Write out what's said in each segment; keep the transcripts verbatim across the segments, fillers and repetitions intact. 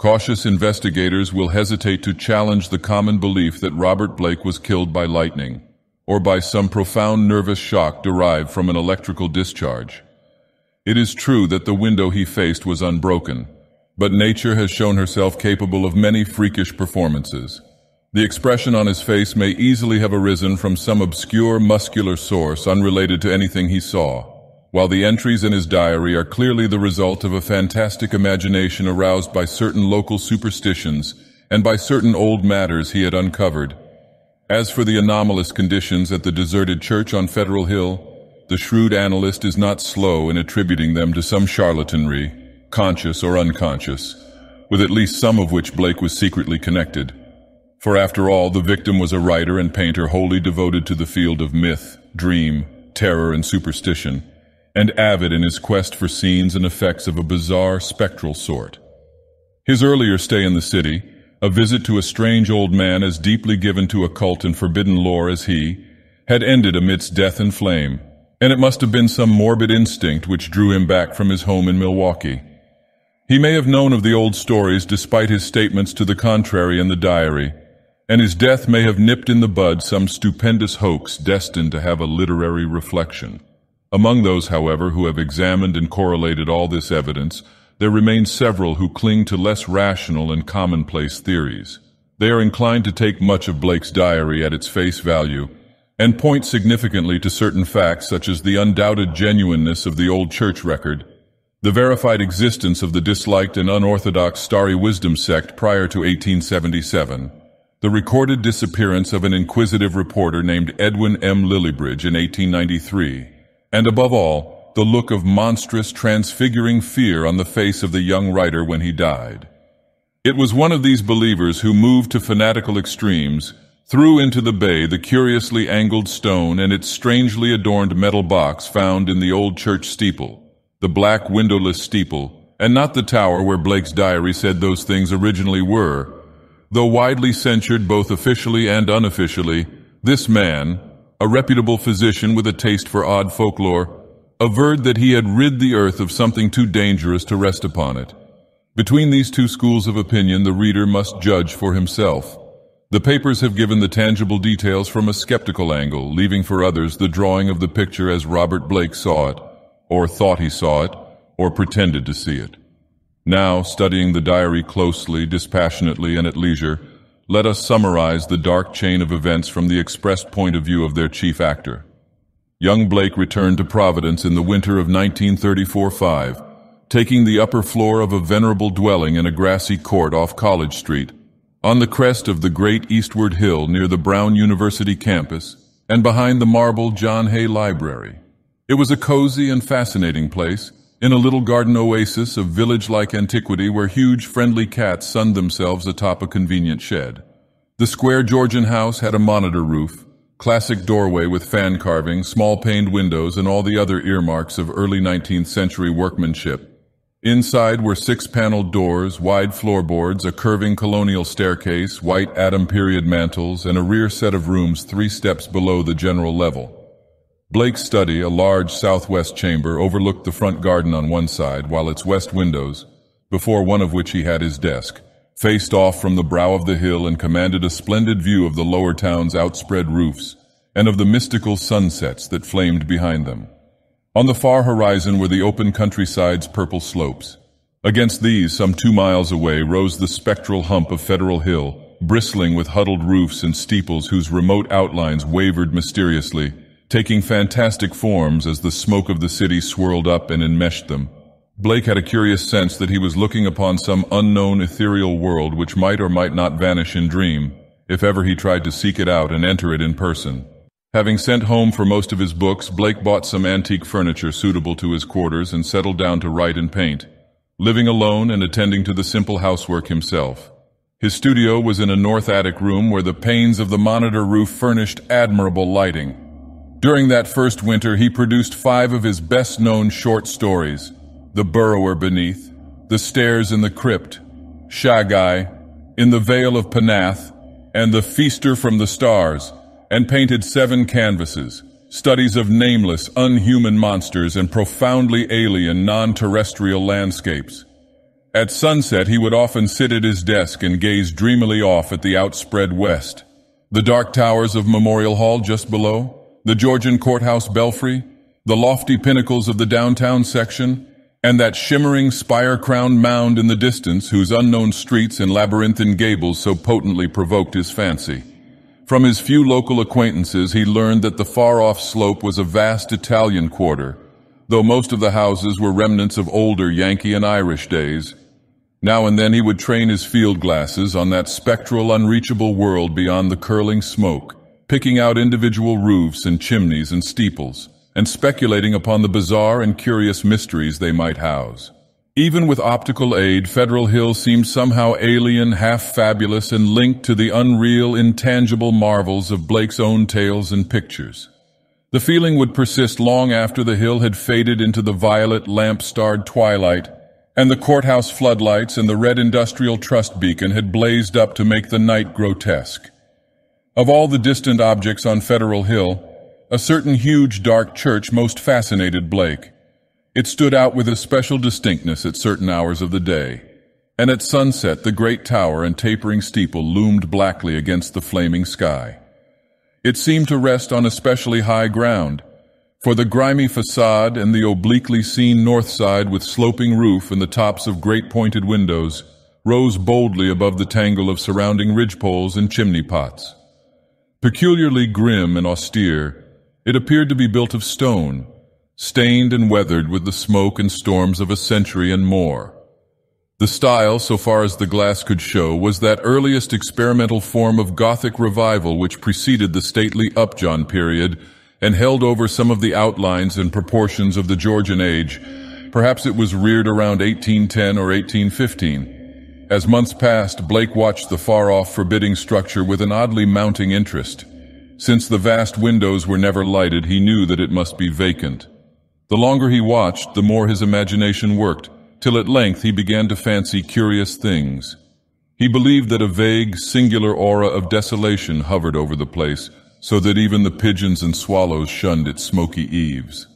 Cautious investigators will hesitate to challenge the common belief that Robert Blake was killed by lightning, or by some profound nervous shock derived from an electrical discharge. It is true that the window he faced was unbroken, but nature has shown herself capable of many freakish performances. The expression on his face may easily have arisen from some obscure muscular source unrelated to anything he saw, while the entries in his diary are clearly the result of a fantastic imagination aroused by certain local superstitions and by certain old matters he had uncovered. As for the anomalous conditions at the deserted church on Federal Hill, the shrewd analyst is not slow in attributing them to some charlatanry, conscious or unconscious, with at least some of which Blake was secretly connected. For after all, the victim was a writer and painter wholly devoted to the field of myth, dream, terror, and superstition, and avid in his quest for scenes and effects of a bizarre spectral sort. His earlier stay in the city, a visit to a strange old man as deeply given to occult and forbidden lore as he, had ended amidst death and flame, and it must have been some morbid instinct which drew him back from his home in Milwaukee. He may have known of the old stories despite his statements to the contrary in the diary, and his death may have nipped in the bud some stupendous hoax destined to have a literary reflection. Among those, however, who have examined and correlated all this evidence, there remain several who cling to less rational and commonplace theories. They are inclined to take much of Blake's diary at its face value, and point significantly to certain facts such as the undoubted genuineness of the old church record, the verified existence of the disliked and unorthodox Starry Wisdom sect prior to eighteen seventy-seven, the recorded disappearance of an inquisitive reporter named Edwin M. Lillybridge in eighteen ninety-three, and above all, the look of monstrous, transfiguring fear on the face of the young writer when he died. It was one of these believers who moved to fanatical extremes, threw into the bay the curiously angled stone and its strangely adorned metal box found in the old church steeple, the black windowless steeple, and not the tower where Blake's diary said those things originally were. Though widely censured both officially and unofficially, this man, a reputable physician with a taste for odd folklore, averred that he had rid the earth of something too dangerous to rest upon it. Between these two schools of opinion, the reader must judge for himself. The papers have given the tangible details from a skeptical angle, leaving for others the drawing of the picture as Robert Blake saw it, or thought he saw it, or pretended to see it. Now, studying the diary closely, dispassionately, and at leisure, let us summarize the dark chain of events from the expressed point of view of their chief actor. Young Blake returned to Providence in the winter of nineteen thirty-four five, taking the upper floor of a venerable dwelling in a grassy court off College Street, on the crest of the great eastward hill near the Brown University campus, and behind the marble John Hay Library. It was a cozy and fascinating place, in a little garden oasis of village-like antiquity where huge friendly cats sunned themselves atop a convenient shed. The square Georgian house had a monitor roof, classic doorway with fan carving, small paned windows, and all the other earmarks of early nineteenth century workmanship. Inside were six paneled doors, wide floorboards, a curving colonial staircase, white Adam period mantels, and a rear set of rooms three steps below the general level. Blake's study, a large southwest chamber, overlooked the front garden on one side, while its west windows, before one of which he had his desk, faced off from the brow of the hill and commanded a splendid view of the lower town's outspread roofs and of the mystical sunsets that flamed behind them. On the far horizon were the open countryside's purple slopes. Against these, some two miles away, rose the spectral hump of Federal Hill, bristling with huddled roofs and steeples whose remote outlines wavered mysteriously, taking fantastic forms as the smoke of the city swirled up and enmeshed them. Blake had a curious sense that he was looking upon some unknown ethereal world which might or might not vanish in dream, if ever he tried to seek it out and enter it in person. Having sent home for most of his books, Blake bought some antique furniture suitable to his quarters and settled down to write and paint, living alone and attending to the simple housework himself. His studio was in a north attic room where the panes of the monitor roof furnished admirable lighting. During that first winter, he produced five of his best-known short stories: The Burrower Beneath, The Stairs in the Crypt, Shagai, In the Vale of Panath, and The Feaster from the Stars, and painted seven canvases, studies of nameless, unhuman monsters and profoundly alien, non-terrestrial landscapes. At sunset he would often sit at his desk and gaze dreamily off at the outspread west, the dark towers of Memorial Hall just below, the Georgian courthouse belfry, the lofty pinnacles of the downtown section, and that shimmering spire-crowned mound in the distance whose unknown streets and labyrinthine gables so potently provoked his fancy. From his few local acquaintances he learned that the far-off slope was a vast Italian quarter, though most of the houses were remnants of older Yankee and Irish days. Now and then he would train his field glasses on that spectral, unreachable world beyond the curling smoke, picking out individual roofs and chimneys and steeples, and speculating upon the bizarre and curious mysteries they might house. Even with optical aid, Federal Hill seemed somehow alien, half-fabulous, and linked to the unreal, intangible marvels of Blake's own tales and pictures. The feeling would persist long after the hill had faded into the violet, lamp-starred twilight, and the courthouse floodlights and the red industrial trust beacon had blazed up to make the night grotesque. Of all the distant objects on Federal Hill, a certain huge dark church most fascinated Blake. It stood out with especial distinctness at certain hours of the day, and at sunset the great tower and tapering steeple loomed blackly against the flaming sky. It seemed to rest on especially high ground, for the grimy facade and the obliquely seen north side with sloping roof and the tops of great pointed windows rose boldly above the tangle of surrounding ridgepoles and chimney pots. Peculiarly grim and austere, it appeared to be built of stone, stained and weathered with the smoke and storms of a century and more. The style, so far as the glass could show, was that earliest experimental form of Gothic revival which preceded the stately Upjohn period and held over some of the outlines and proportions of the Georgian age. Perhaps it was reared around eighteen ten or eighteen fifteen. As months passed, Blake watched the far-off forbidding structure with an oddly mounting interest. Since the vast windows were never lighted, he knew that it must be vacant. The longer he watched, the more his imagination worked, till at length he began to fancy curious things. He believed that a vague, singular aura of desolation hovered over the place, so that even the pigeons and swallows shunned its smoky eaves.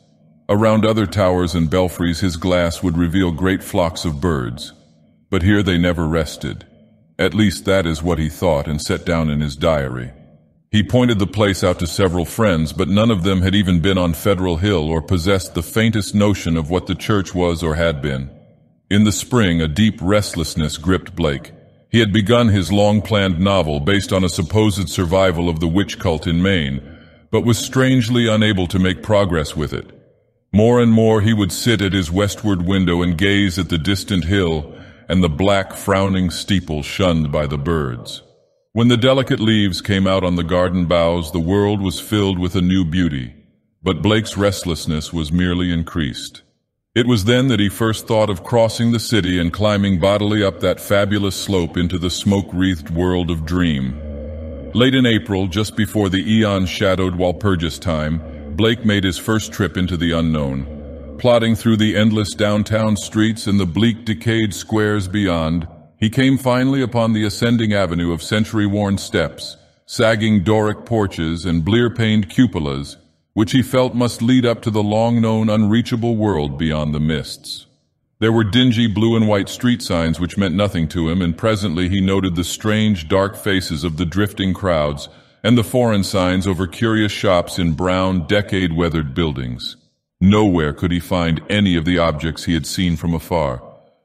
Around other towers and belfries his glass would reveal great flocks of birds, but here they never rested. At least that is what he thought and set down in his diary. He pointed the place out to several friends, but none of them had even been on Federal Hill or possessed the faintest notion of what the church was or had been. In the spring, a deep restlessness gripped Blake. He had begun his long-planned novel based on a supposed survival of the witch cult in Maine, but was strangely unable to make progress with it. More and more he would sit at his westward window and gaze at the distant hill and the black, frowning steeple shunned by the birds. When the delicate leaves came out on the garden boughs, the world was filled with a new beauty, but Blake's restlessness was merely increased. It was then that he first thought of crossing the city and climbing bodily up that fabulous slope into the smoke-wreathed world of dream. Late in April, just before the eon-shadowed Walpurgis time, Blake made his first trip into the unknown. Plodding through the endless downtown streets and the bleak, decayed squares beyond, he came finally upon the ascending avenue of century-worn steps, sagging Doric porches and blear-paned cupolas, which he felt must lead up to the long-known unreachable world beyond the mists. There were dingy blue and white street signs which meant nothing to him, and presently he noted the strange, dark faces of the drifting crowds and the foreign signs over curious shops in brown, decade-weathered buildings. Nowhere could he find any of the objects he had seen from afar,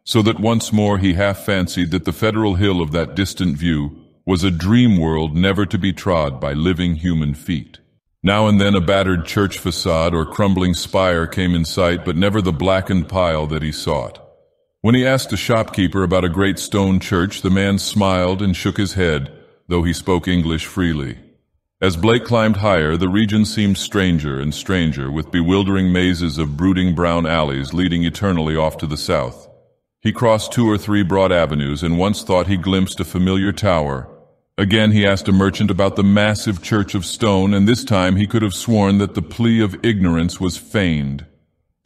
so that once more he half fancied that the Federal Hill of that distant view was a dream world never to be trod by living human feet. Now and then a battered church facade or crumbling spire came in sight, but never the blackened pile that he sought. When he asked a shopkeeper about a great stone church, the man smiled and shook his head, though he spoke English freely. As Blake climbed higher, the region seemed stranger and stranger, with bewildering mazes of brooding brown alleys leading eternally off to the south. He crossed two or three broad avenues and once thought he glimpsed a familiar tower. Again he asked a merchant about the massive church of stone, and this time he could have sworn that the plea of ignorance was feigned.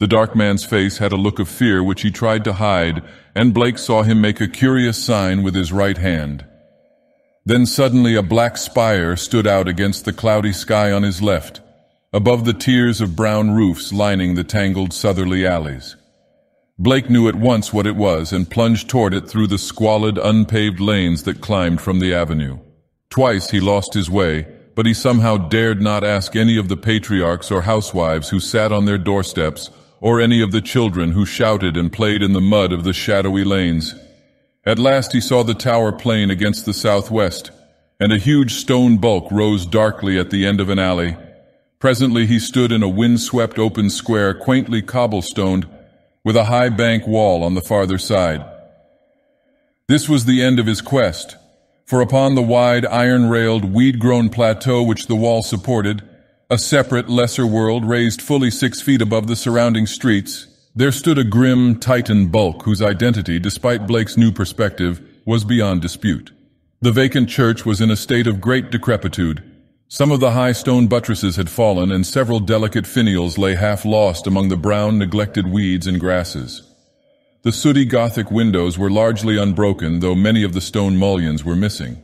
The dark man's face had a look of fear which he tried to hide, and Blake saw him make a curious sign with his right hand. Then suddenly a black spire stood out against the cloudy sky on his left, above the tiers of brown roofs lining the tangled southerly alleys. Blake knew at once what it was and plunged toward it through the squalid, unpaved lanes that climbed from the avenue. Twice he lost his way, but he somehow dared not ask any of the patriarchs or housewives who sat on their doorsteps, or any of the children who shouted and played in the mud of the shadowy lanes. At last he saw the tower plain against the southwest, and a huge stone bulk rose darkly at the end of an alley. Presently he stood in a windswept open square, quaintly cobblestoned, with a high bank wall on the farther side. This was the end of his quest, for upon the wide, iron-railed, weed-grown plateau which the wall supported, a separate, lesser world raised fully six feet above the surrounding streets, there stood a grim Titan bulk whose identity, despite Blake's new perspective, was beyond dispute. The vacant church was in a state of great decrepitude. Some of the high stone buttresses had fallen, and several delicate finials lay half-lost among the brown, neglected weeds and grasses. The sooty Gothic windows were largely unbroken, though many of the stone mullions were missing.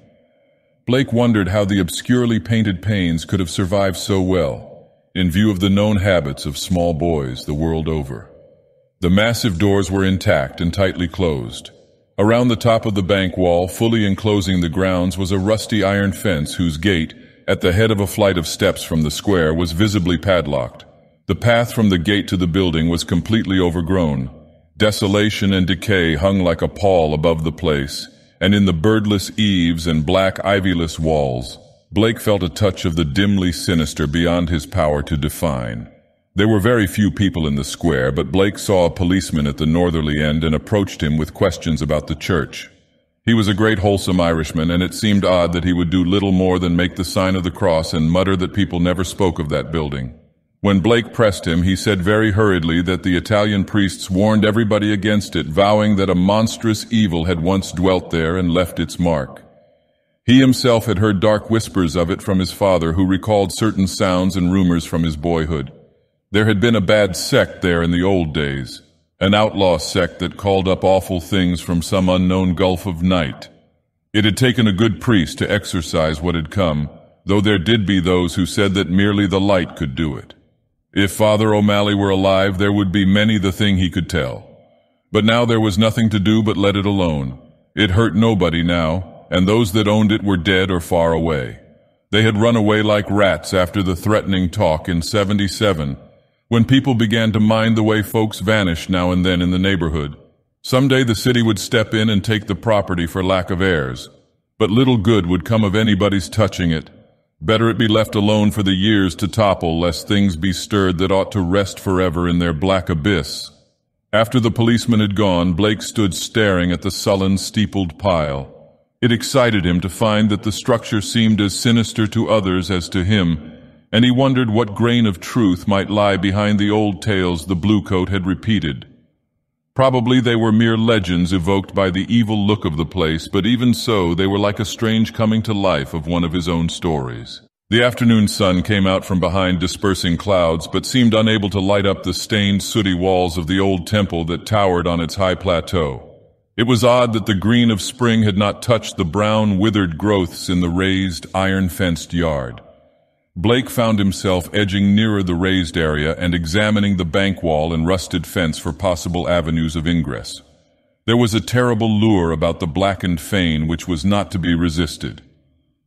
Blake wondered how the obscurely painted panes could have survived so well, in view of the known habits of small boys the world over. The massive doors were intact and tightly closed. Around the top of the bank wall, fully enclosing the grounds, was a rusty iron fence whose gate, at the head of a flight of steps from the square, was visibly padlocked. The path from the gate to the building was completely overgrown. Desolation and decay hung like a pall above the place, and in the birdless eaves and black ivyless walls, Blake felt a touch of the dimly sinister beyond his power to define. There were very few people in the square, but Blake saw a policeman at the northerly end and approached him with questions about the church. He was a great wholesome Irishman, and it seemed odd that he would do little more than make the sign of the cross and mutter that people never spoke of that building. When Blake pressed him, he said very hurriedly that the Italian priests warned everybody against it, vowing that a monstrous evil had once dwelt there and left its mark. He himself had heard dark whispers of it from his father, who recalled certain sounds and rumors from his boyhood. There had been a bad sect there in the old days, an outlaw sect that called up awful things from some unknown gulf of night. It had taken a good priest to exorcise what had come, though there did be those who said that merely the light could do it. If Father O'Malley were alive, there would be many the thing he could tell. But now there was nothing to do but let it alone. It hurt nobody now, and those that owned it were dead or far away. They had run away like rats after the threatening talk in seventy-seven, when people began to mind the way folks vanished now and then in the neighborhood. Someday the city would step in and take the property for lack of heirs, but little good would come of anybody's touching it. Better it be left alone for the years to topple, lest things be stirred that ought to rest forever in their black abyss. After the policeman had gone, Blake stood staring at the sullen, steepled pile. It excited him to find that the structure seemed as sinister to others as to him, and he wondered what grain of truth might lie behind the old tales the bluecoat had repeated. Probably they were mere legends evoked by the evil look of the place, but even so they were like a strange coming to life of one of his own stories. The afternoon sun came out from behind dispersing clouds, but seemed unable to light up the stained, sooty walls of the old temple that towered on its high plateau. It was odd that the green of spring had not touched the brown, withered growths in the raised, iron-fenced yard. Blake found himself edging nearer the raised area and examining the bank wall and rusted fence for possible avenues of ingress. There was a terrible lure about the blackened fane which was not to be resisted.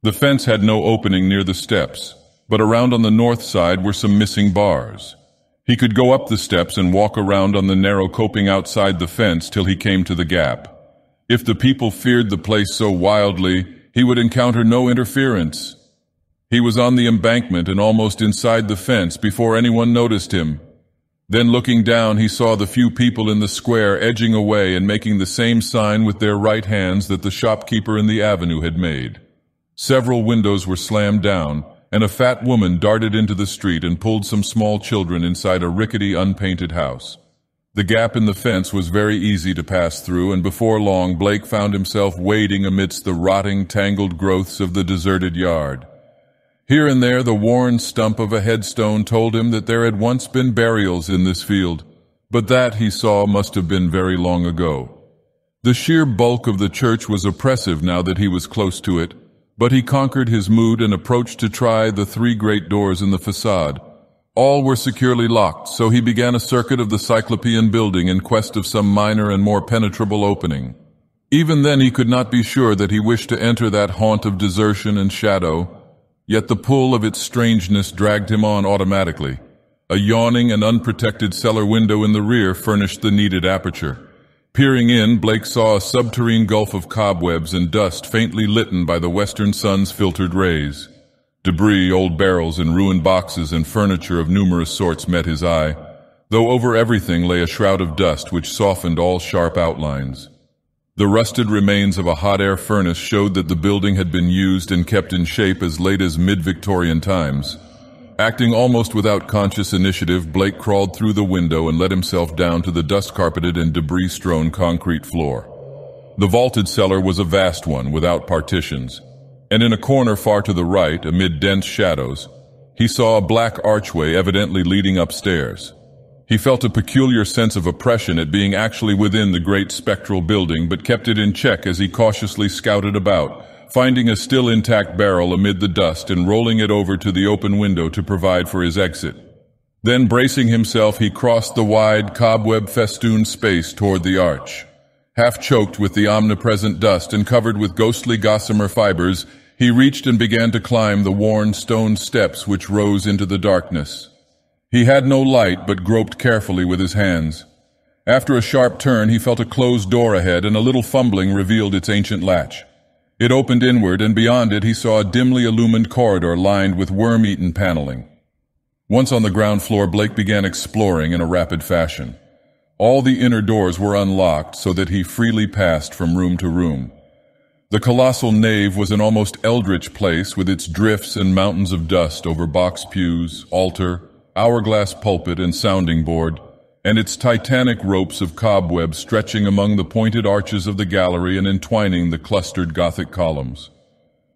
The fence had no opening near the steps, but around on the north side were some missing bars. He could go up the steps and walk around on the narrow coping outside the fence till he came to the gap. If the people feared the place so wildly, he would encounter no interference. He was on the embankment and almost inside the fence before anyone noticed him. Then looking down, he saw the few people in the square edging away and making the same sign with their right hands that the shopkeeper in the avenue had made. Several windows were slammed down, and a fat woman darted into the street and pulled some small children inside a rickety, unpainted house. The gap in the fence was very easy to pass through, and before long Blake found himself wading amidst the rotting, tangled growths of the deserted yard. Here and there the worn stump of a headstone told him that there had once been burials in this field, but that, he saw, must have been very long ago. The sheer bulk of the church was oppressive now that he was close to it, but he conquered his mood and approached to try the three great doors in the facade, All were securely locked, so he began a circuit of the Cyclopean building in quest of some minor and more penetrable opening. Even then he could not be sure that he wished to enter that haunt of desertion and shadow, yet the pull of its strangeness dragged him on automatically. A yawning and unprotected cellar window in the rear furnished the needed aperture. Peering in, Blake saw a subterranean gulf of cobwebs and dust faintly litten by the western sun's filtered rays. Debris, old barrels, and ruined boxes and furniture of numerous sorts met his eye, though over everything lay a shroud of dust which softened all sharp outlines. The rusted remains of a hot air furnace showed that the building had been used and kept in shape as late as mid-Victorian times. Acting almost without conscious initiative, Blake crawled through the window and let himself down to the dust-carpeted and debris-strewn concrete floor. The vaulted cellar was a vast one, without partitions, and in a corner far to the right, amid dense shadows, he saw a black archway evidently leading upstairs. He felt a peculiar sense of oppression at being actually within the great spectral building, but kept it in check as he cautiously scouted about, finding a still intact barrel amid the dust and rolling it over to the open window to provide for his exit. Then, bracing himself, he crossed the wide, cobweb-festooned space toward the arch. Half-choked with the omnipresent dust and covered with ghostly gossamer fibers, he reached and began to climb the worn stone steps which rose into the darkness. He had no light but groped carefully with his hands. After a sharp turn, he felt a closed door ahead, and a little fumbling revealed its ancient latch. It opened inward, and beyond it he saw a dimly illumined corridor lined with worm-eaten paneling. Once on the ground floor, Blake began exploring in a rapid fashion. All the inner doors were unlocked so that he freely passed from room to room. The colossal nave was an almost eldritch place, with its drifts and mountains of dust over box pews, altar, hourglass pulpit and sounding board, and its titanic ropes of cobweb stretching among the pointed arches of the gallery and entwining the clustered Gothic columns.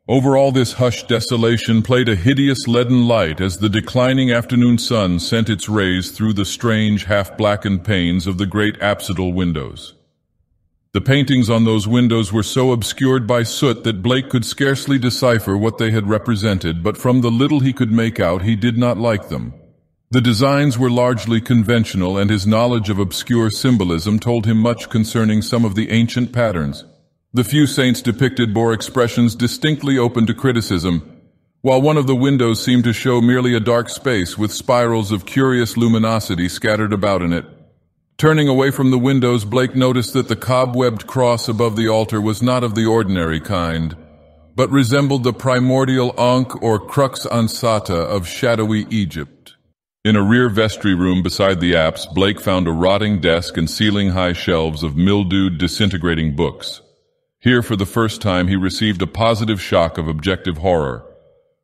Over all this hushed desolation played a hideous leaden light as the declining afternoon sun sent its rays through the strange, half-blackened panes of the great apsidal windows. The paintings on those windows were so obscured by soot that Blake could scarcely decipher what they had represented, but from the little he could make out, he did not like them. The designs were largely conventional, and his knowledge of obscure symbolism told him much concerning some of the ancient patterns. The few saints depicted bore expressions distinctly open to criticism, while one of the windows seemed to show merely a dark space with spirals of curious luminosity scattered about in it. Turning away from the windows, Blake noticed that the cobwebbed cross above the altar was not of the ordinary kind, but resembled the primordial Ankh or Crux Ansata of shadowy Egypt. In a rear vestry room beside the apse, Blake found a rotting desk and ceiling-high shelves of mildewed, disintegrating books. Here, for the first time, he received a positive shock of objective horror,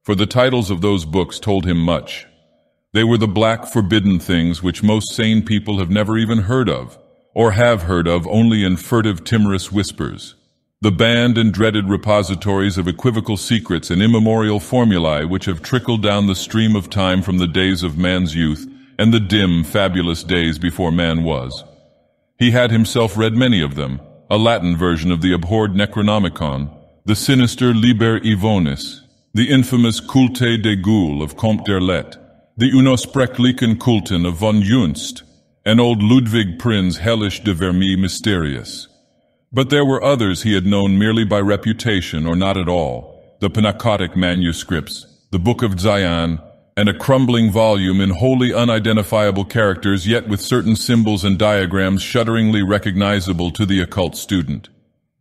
for the titles of those books told him much. They were the black forbidden things which most sane people have never even heard of, or have heard of only in furtive, timorous whispers. The banned and dreaded repositories of equivocal secrets and immemorial formulae which have trickled down the stream of time from the days of man's youth and the dim, fabulous days before man was. He had himself read many of them, a Latin version of the abhorred Necronomicon, the sinister Liber Ivonis, the infamous Culte des Ghoules of Comte d'Erlette, the Unosprechlichen Kulten of von Junst, and old Ludwig Prinz Hellish de Vermis Mysterious. But there were others he had known merely by reputation or not at all, the Panakotic manuscripts, the Book of Zion, and a crumbling volume in wholly unidentifiable characters, yet with certain symbols and diagrams shudderingly recognizable to the occult student.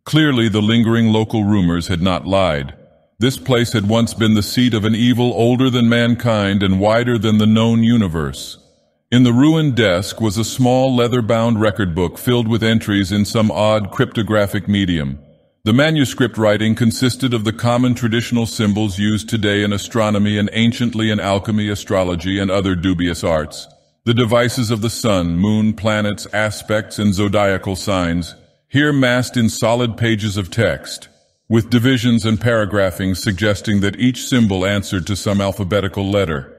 Clearly the lingering local rumors had not lied. This place had once been the seat of an evil older than mankind and wider than the known universe. In the ruined desk was a small leather-bound record book filled with entries in some odd cryptographic medium. The manuscript writing consisted of the common traditional symbols used today in astronomy and anciently in alchemy, astrology, and other dubious arts, the devices of the sun, moon, planets, aspects, and zodiacal signs, here massed in solid pages of text, with divisions and paragraphing suggesting that each symbol answered to some alphabetical letter.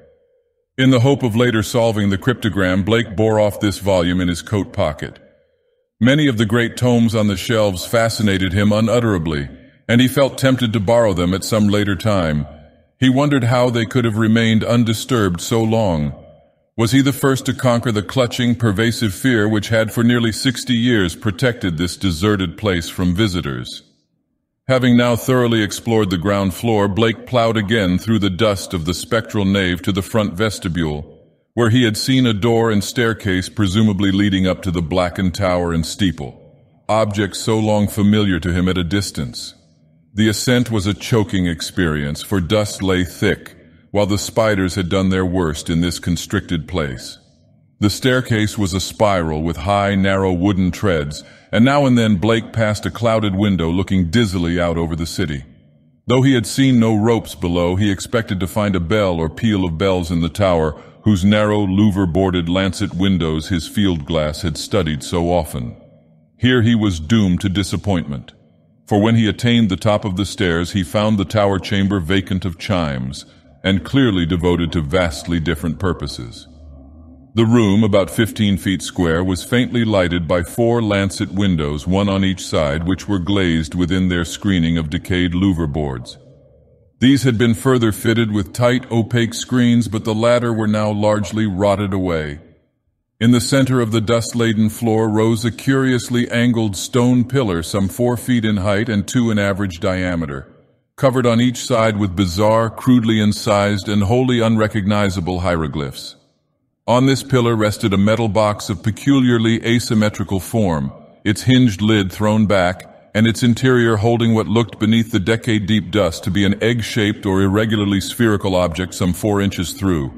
In the hope of later solving the cryptogram, Blake bore off this volume in his coat pocket. Many of the great tomes on the shelves fascinated him unutterably, and he felt tempted to borrow them at some later time. He wondered how they could have remained undisturbed so long, Was he the first to conquer the clutching, pervasive fear which had for nearly sixty years protected this deserted place from visitors? Having now thoroughly explored the ground floor, Blake plowed again through the dust of the spectral nave to the front vestibule, where he had seen a door and staircase presumably leading up to the blackened tower and steeple, objects so long familiar to him at a distance. The ascent was a choking experience, for dust lay thick, while the spiders had done their worst in this constricted place. The staircase was a spiral with high, narrow wooden treads, and now and then Blake passed a clouded window looking dizzily out over the city. Though he had seen no ropes below, he expected to find a bell or peal of bells in the tower, whose narrow, louver-boarded lancet windows his field glass had studied so often. Here he was doomed to disappointment, for when he attained the top of the stairs, he found the tower chamber vacant of chimes, and clearly devoted to vastly different purposes. The room, about fifteen feet square, was faintly lighted by four lancet windows, one on each side, which were glazed within their screening of decayed louver boards. These had been further fitted with tight, opaque screens, but the latter were now largely rotted away. In the center of the dust-laden floor rose a curiously angled stone pillar, some four feet in height and two in average diameter, covered on each side with bizarre, crudely incised, and wholly unrecognizable hieroglyphs. On this pillar rested a metal box of peculiarly asymmetrical form, its hinged lid thrown back, and its interior holding what looked beneath the decade-deep dust to be an egg-shaped or irregularly spherical object some four inches through.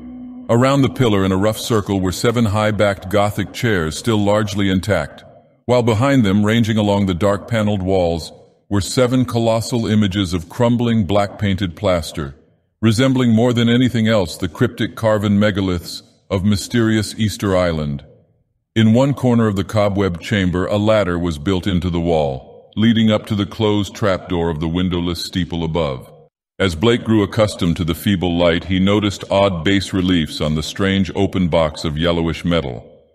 Around the pillar in a rough circle were seven high-backed Gothic chairs still largely intact, while behind them, ranging along the dark-paneled walls, were seven colossal images of crumbling black-painted plaster, resembling more than anything else the cryptic carven megaliths of mysterious Easter Island. In one corner of the cobweb chamber, a ladder was built into the wall, leading up to the closed trapdoor of the windowless steeple above. As Blake grew accustomed to the feeble light, he noticed odd bas reliefs on the strange open box of yellowish metal.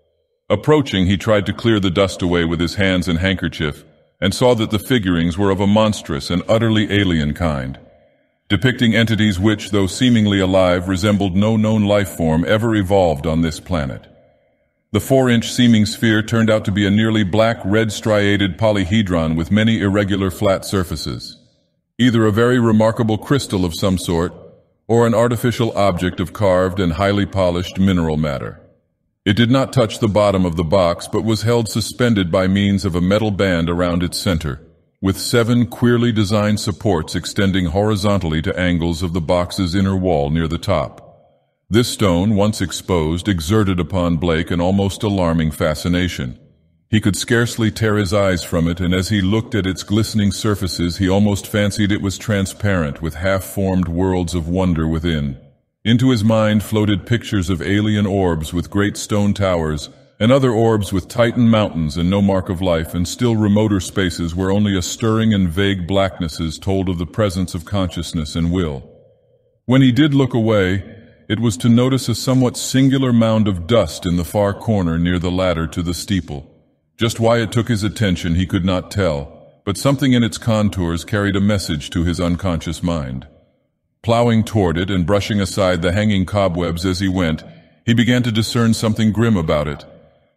Approaching, he tried to clear the dust away with his hands and handkerchief, and saw that the figurings were of a monstrous and utterly alien kind, depicting entities which, though seemingly alive, resembled no known life form ever evolved on this planet. The four-inch seeming sphere turned out to be a nearly black-red striated polyhedron with many irregular flat surfaces, either a very remarkable crystal of some sort, or an artificial object of carved and highly polished mineral matter. It did not touch the bottom of the box, but was held suspended by means of a metal band around its center, with seven queerly designed supports extending horizontally to angles of the box's inner wall near the top. This stone, once exposed, exerted upon Blake an almost alarming fascination. He could scarcely tear his eyes from it, and as he looked at its glistening surfaces, he almost fancied it was transparent, with half-formed worlds of wonder within. Into his mind floated pictures of alien orbs with great stone towers, and other orbs with Titan mountains and no mark of life, and still remoter spaces where only a stirring and vague blacknesses told of the presence of consciousness and will. When he did look away, it was to notice a somewhat singular mound of dust in the far corner near the ladder to the steeple. Just why it took his attention he could not tell, but something in its contours carried a message to his unconscious mind. Plowing toward it and brushing aside the hanging cobwebs as he went, he began to discern something grim about it.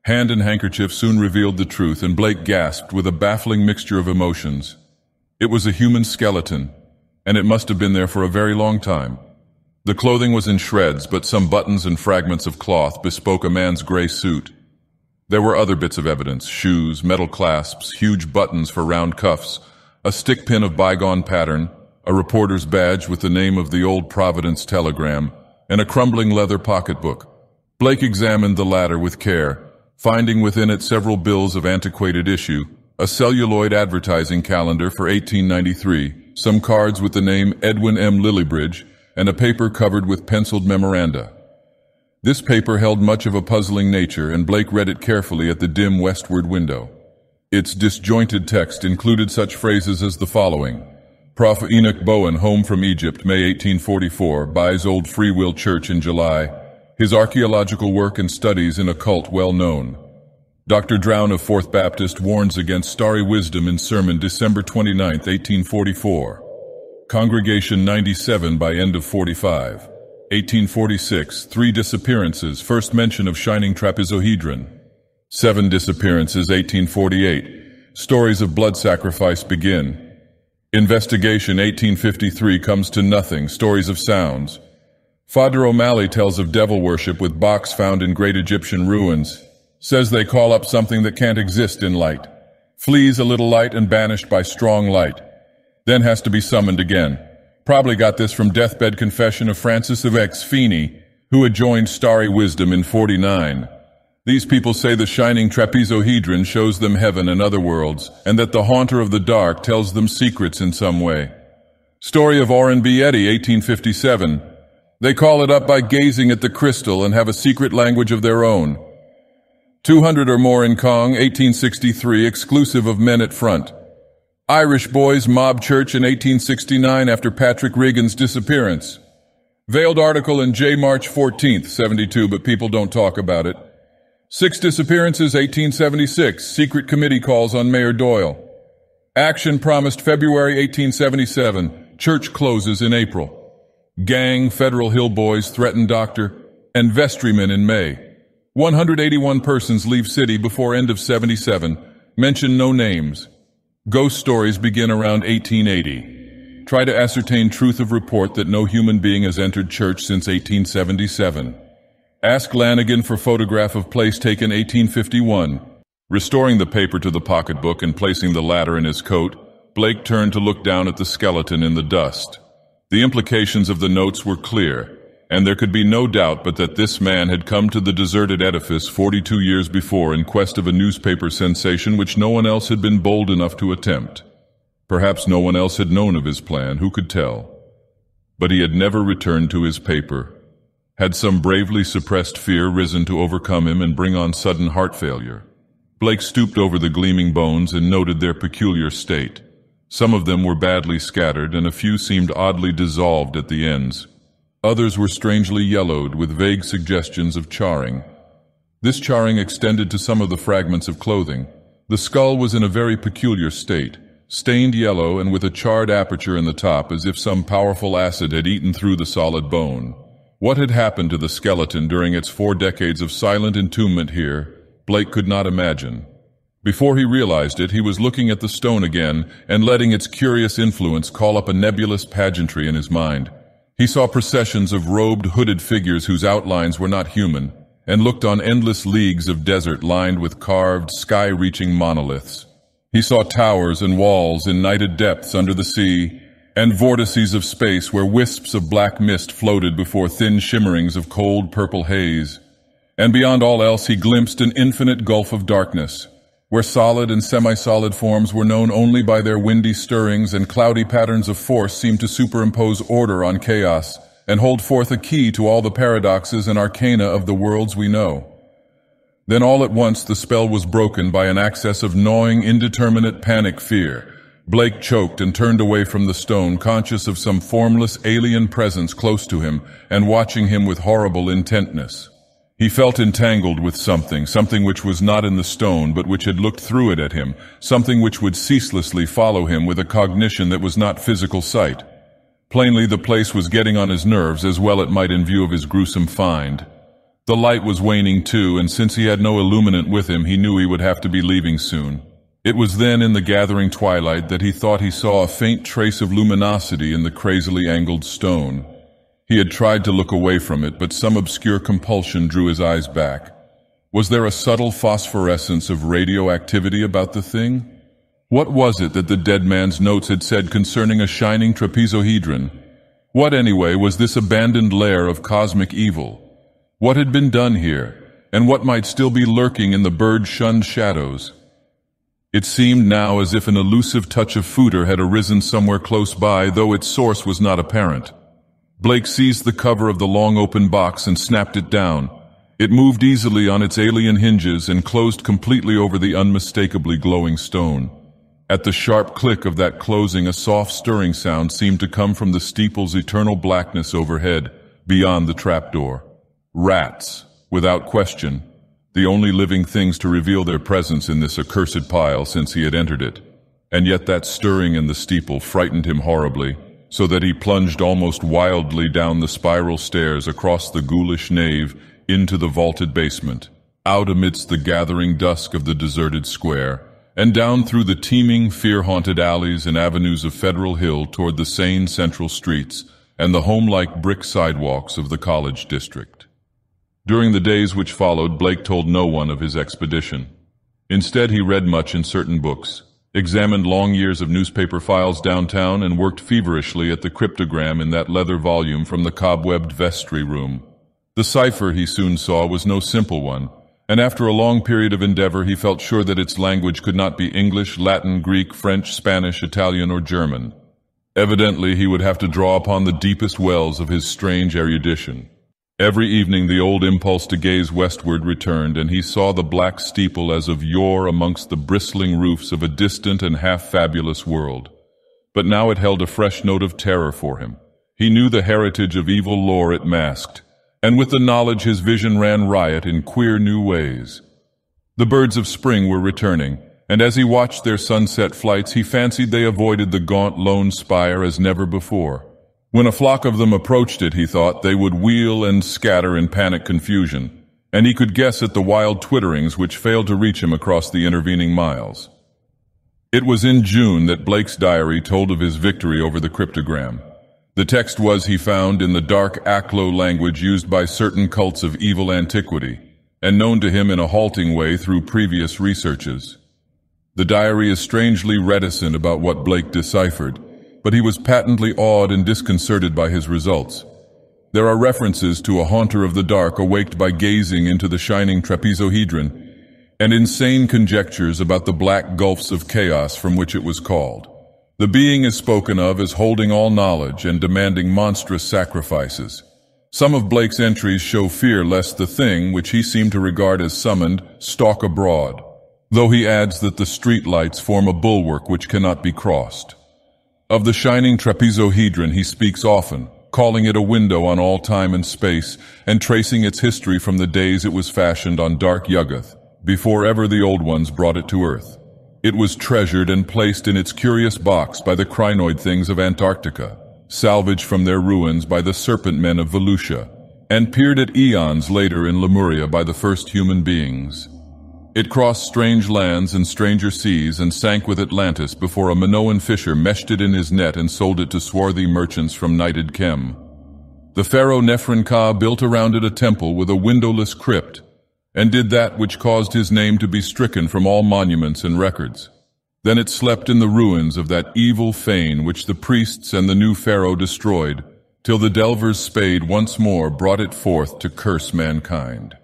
Hand and handkerchief soon revealed the truth, and Blake gasped with a baffling mixture of emotions. It was a human skeleton, and it must have been there for a very long time. The clothing was in shreds, but some buttons and fragments of cloth bespoke a man's gray suit. There were other bits of evidence: shoes, metal clasps, huge buttons for round cuffs, a stick pin of bygone pattern, a reporter's badge with the name of the old Providence telegram, and a crumbling leather pocketbook. Blake examined the latter with care, finding within it several bills of antiquated issue, a celluloid advertising calendar for eighteen ninety-three, some cards with the name Edwin M. Lillybridge, and a paper covered with penciled memoranda. This paper held much of a puzzling nature, and Blake read it carefully at the dim westward window. Its disjointed text included such phrases as the following: Professor Enoch Bowen, home from Egypt, May eighteen forty-four, buys old Free Will Church in July. His archaeological work and studies in occult well known. Doctor Drown of Fourth Baptist warns against Starry Wisdom in sermon December twenty-ninth, eighteen forty-four. Congregation ninety-seven by end of forty-five. eighteen forty-six, three disappearances, first mention of shining trapezohedron. Seven disappearances, eighteen forty-eight, stories of blood sacrifice begin. Investigation, eighteen fifty-three, comes to nothing, stories of sounds. Father O'Malley tells of devil worship with box found in great Egyptian ruins. Says they call up something that can't exist in light. Flees a little light and banished by strong light. Then has to be summoned again. Probably got this from deathbed confession of Francis of X. Feeney, who had joined Starry Wisdom in forty-nine. These people say the shining trapezohedron shows them heaven and other worlds, and that the Haunter of the Dark tells them secrets in some way. Story of Oren Bietti, eighteen fifty-seven. They call it up by gazing at the crystal and have a secret language of their own. two hundred or more in Kong, eighteen sixty-three, exclusive of men at front. Irish Boys Mob Church in eighteen sixty-nine after Patrick Regan's disappearance. Veiled article in J. March fourteenth, seventy-two, but people don't talk about it. Six disappearances, eighteen seventy-six, secret committee calls on Mayor Doyle. Action promised February eighteen seventy-seven, church closes in April. Gang, Federal Hill Boys, threaten doctor, and vestrymen in May. one hundred eighty-one persons leave city before end of seventy-seven, mention no names. Ghost stories begin around eighteen eighty. Try to ascertain truth of report that no human being has entered church since eighteen seventy-seven. Ask Lanigan for photograph of place taken eighteen fifty-one. Restoring the paper to the pocketbook and placing the latter in his coat, Blake turned to look down at the skeleton in the dust. The implications of the notes were clear, and there could be no doubt but that this man had come to the deserted edifice forty-two years before in quest of a newspaper sensation which no one else had been bold enough to attempt. Perhaps no one else had known of his plan, who could tell? But he had never returned to his paper. Had some bravely suppressed fear risen to overcome him and bring on sudden heart failure? Blake stooped over the gleaming bones and noted their peculiar state. Some of them were badly scattered, and a few seemed oddly dissolved at the ends. Others were strangely yellowed, with vague suggestions of charring. This charring extended to some of the fragments of clothing. The skull was in a very peculiar state, stained yellow and with a charred aperture in the top, as if some powerful acid had eaten through the solid bone. What had happened to the skeleton during its four decades of silent entombment here, Blake could not imagine. Before he realized it, he was looking at the stone again and letting its curious influence call up a nebulous pageantry in his mind. He saw processions of robed, hooded figures whose outlines were not human, and looked on endless leagues of desert lined with carved, sky-reaching monoliths. He saw towers and walls in nighted depths under the sea, and vortices of space where wisps of black mist floated before thin shimmerings of cold purple haze. And beyond all else he glimpsed an infinite gulf of darkness, where solid and semi-solid forms were known only by their windy stirrings, and cloudy patterns of force seemed to superimpose order on chaos, and hold forth a key to all the paradoxes and arcana of the worlds we know. Then all at once the spell was broken by an access of gnawing, indeterminate panic fear. Blake choked and turned away from the stone, conscious of some formless alien presence close to him and watching him with horrible intentness. He felt entangled with something, something which was not in the stone but which had looked through it at him, something which would ceaselessly follow him with a cognition that was not physical sight. Plainly the place was getting on his nerves, as well it might in view of his gruesome find. The light was waning too, and since he had no illuminant with him he knew he would have to be leaving soon. It was then, in the gathering twilight, that he thought he saw a faint trace of luminosity in the crazily angled stone. He had tried to look away from it, but some obscure compulsion drew his eyes back. Was there a subtle phosphorescence of radioactivity about the thing? What was it that the dead man's notes had said concerning a shining trapezohedron? What, anyway, was this abandoned lair of cosmic evil? What had been done here, and what might still be lurking in the bird-shunned shadows? It seemed now as if an elusive touch of foetor had arisen somewhere close by, though its source was not apparent. Blake seized the cover of the long open box and snapped it down. It moved easily on its alien hinges and closed completely over the unmistakably glowing stone. At the sharp click of that closing, a soft stirring sound seemed to come from the steeple's eternal blackness overhead, beyond the trapdoor. Rats, without question. The only living things to reveal their presence in this accursed pile since he had entered it. And yet that stirring in the steeple frightened him horribly, so that he plunged almost wildly down the spiral stairs across the ghoulish nave into the vaulted basement, out amidst the gathering dusk of the deserted square, and down through the teeming, fear-haunted alleys and avenues of Federal Hill toward the sane central streets and the home-like brick sidewalks of the college district. During the days which followed, Blake told no one of his expedition. Instead, he read much in certain books, examined long years of newspaper files downtown, and worked feverishly at the cryptogram in that leather volume from the cobwebbed vestry room. The cipher, he soon saw, was no simple one, and after a long period of endeavor he felt sure that its language could not be English, Latin, Greek, French, Spanish, Italian, or German. Evidently, he would have to draw upon the deepest wells of his strange erudition. Every evening the old impulse to gaze westward returned, and he saw the black steeple as of yore amongst the bristling roofs of a distant and half-fabulous world. But now it held a fresh note of terror for him. He knew the heritage of evil lore it masked, and with the knowledge his vision ran riot in queer new ways. The birds of spring were returning, and as he watched their sunset flights he fancied they avoided the gaunt lone spire as never before. When a flock of them approached it, he thought, they would wheel and scatter in panic confusion, and he could guess at the wild twitterings which failed to reach him across the intervening miles. It was in June that Blake's diary told of his victory over the cryptogram. The text was, he found, in the dark Aklo language used by certain cults of evil antiquity, and known to him in a halting way through previous researches. The diary is strangely reticent about what Blake deciphered, but he was patently awed and disconcerted by his results. There are references to a haunter of the dark awaked by gazing into the shining trapezohedron, and insane conjectures about the black gulfs of chaos from which it was called. The being is spoken of as holding all knowledge and demanding monstrous sacrifices. Some of Blake's entries show fear lest the thing, which he seemed to regard as summoned, stalk abroad, though he adds that the streetlights form a bulwark which cannot be crossed. Of the shining trapezohedron he speaks often, calling it a window on all time and space, and tracing its history from the days it was fashioned on Dark Yuggoth, before ever the Old Ones brought it to earth. It was treasured and placed in its curious box by the crinoid things of Antarctica, salvaged from their ruins by the serpent men of Volusia, and peered at eons later in Lemuria by the first human beings. It crossed strange lands and stranger seas and sank with Atlantis before a Minoan fisher meshed it in his net and sold it to swarthy merchants from Knighted Kem. The pharaoh Nefren-Ka built around it a temple with a windowless crypt, and did that which caused his name to be stricken from all monuments and records. Then it slept in the ruins of that evil fane which the priests and the new pharaoh destroyed, till the delver's spade once more brought it forth to curse mankind.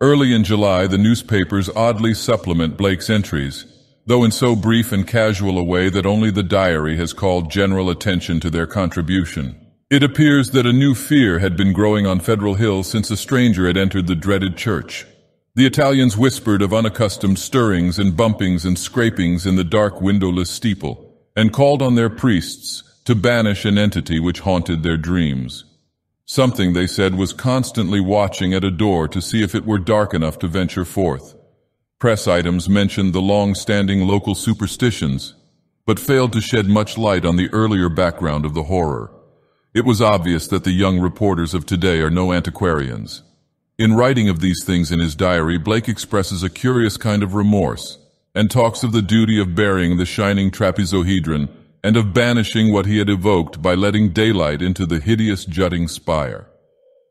Early in July, the newspapers oddly supplement Blake's entries, though in so brief and casual a way that only the diary has called general attention to their contribution. It appears that a new fear had been growing on Federal Hill since a stranger had entered the dreaded church. The Italians whispered of unaccustomed stirrings and bumpings and scrapings in the dark windowless steeple, and called on their priests to banish an entity which haunted their dreams. Something, they said, was constantly watching at a door to see if it were dark enough to venture forth. Press items mentioned the long-standing local superstitions, but failed to shed much light on the earlier background of the horror. It was obvious that the young reporters of today are no antiquarians. In writing of these things in his diary, Blake expresses a curious kind of remorse, and talks of the duty of burying the shining trapezohedron, and of banishing what he had evoked by letting daylight into the hideous jutting spire.